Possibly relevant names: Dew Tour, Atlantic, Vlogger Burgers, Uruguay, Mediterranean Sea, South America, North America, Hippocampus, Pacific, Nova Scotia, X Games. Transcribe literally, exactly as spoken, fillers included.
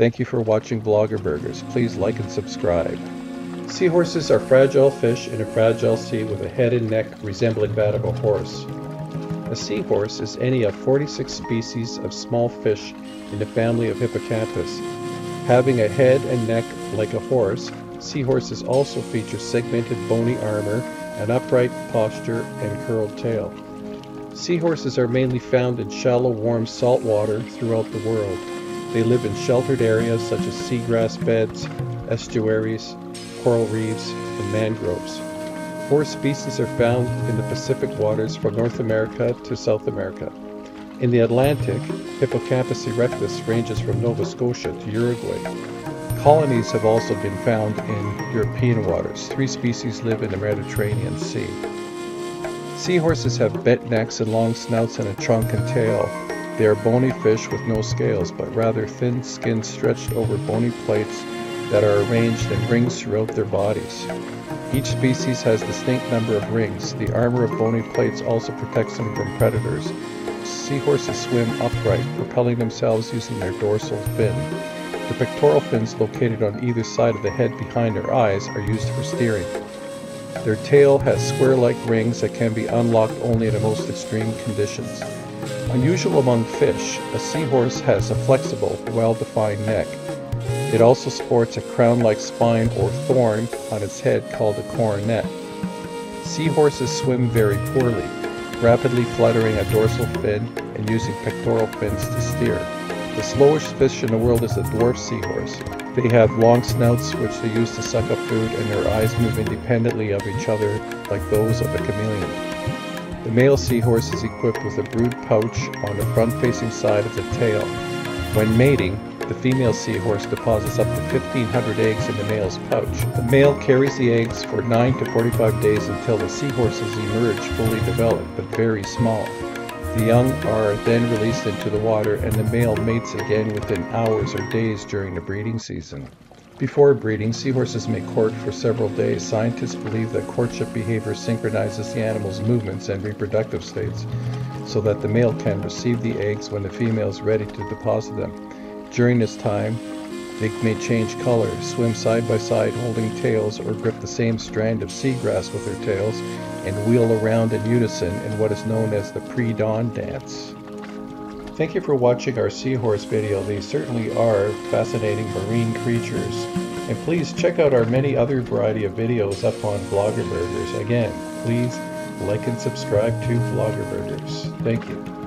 Thank you for watching Vlogger Burgers. Please like and subscribe. Seahorses are fragile fish in a fragile sea with a head and neck resembling that of a horse. A seahorse is any of forty-six species of small fish in the family of Hippocampus. Having a head and neck like a horse, seahorses also feature segmented bony armor, an upright posture, and curled tail. Seahorses are mainly found in shallow, warm salt water throughout the world. They live in sheltered areas such as seagrass beds, estuaries, coral reefs, and mangroves. Four species are found in the Pacific waters from North America to South America. In the Atlantic, Hippocampus erectus ranges from Nova Scotia to Uruguay. Colonies have also been found in European waters. Three species live in the Mediterranean Sea. Seahorses have bent necks and long snouts and a trunk and tail. They are bony fish with no scales, but rather thin skin stretched over bony plates that are arranged in rings throughout their bodies. Each species has a distinct number of rings. The armor of bony plates also protects them from predators. Seahorses swim upright, propelling themselves using their dorsal fin. The pectoral fins located on either side of the head behind their eyes are used for steering. Their tail has square-like rings that can be unlocked only in the most extreme conditions. Unusual among fish, a seahorse has a flexible, well-defined neck. It also sports a crown-like spine or thorn on its head called a coronet. Seahorses swim very poorly, rapidly fluttering a dorsal fin and using pectoral fins to steer. The slowest fish in the world is a dwarf seahorse. They have long snouts which they use to suck up food, and their eyes move independently of each other like those of a chameleon. The male seahorse is equipped with a brood pouch on the front-facing side of the tail. When mating, the female seahorse deposits up to fifteen hundred eggs in the male's pouch. The male carries the eggs for nine to forty-five days until the seahorses emerge fully developed but very small. The young are then released into the water, and the male mates again within hours or days during the breeding season. Before breeding, seahorses may court for several days. Scientists believe that courtship behavior synchronizes the animal's movements and reproductive states so that the male can receive the eggs when the female is ready to deposit them. During this time, they may change color, swim side by side holding tails, or grip the same strand of seagrass with their tails and wheel around in unison in what is known as the pre-dawn dance. Thank you for watching our seahorse video. They certainly are fascinating marine creatures. And please check out our many other variety of videos up on Vlogger Burgers. Again, please like and subscribe to Vlogger Burgers. Thank you.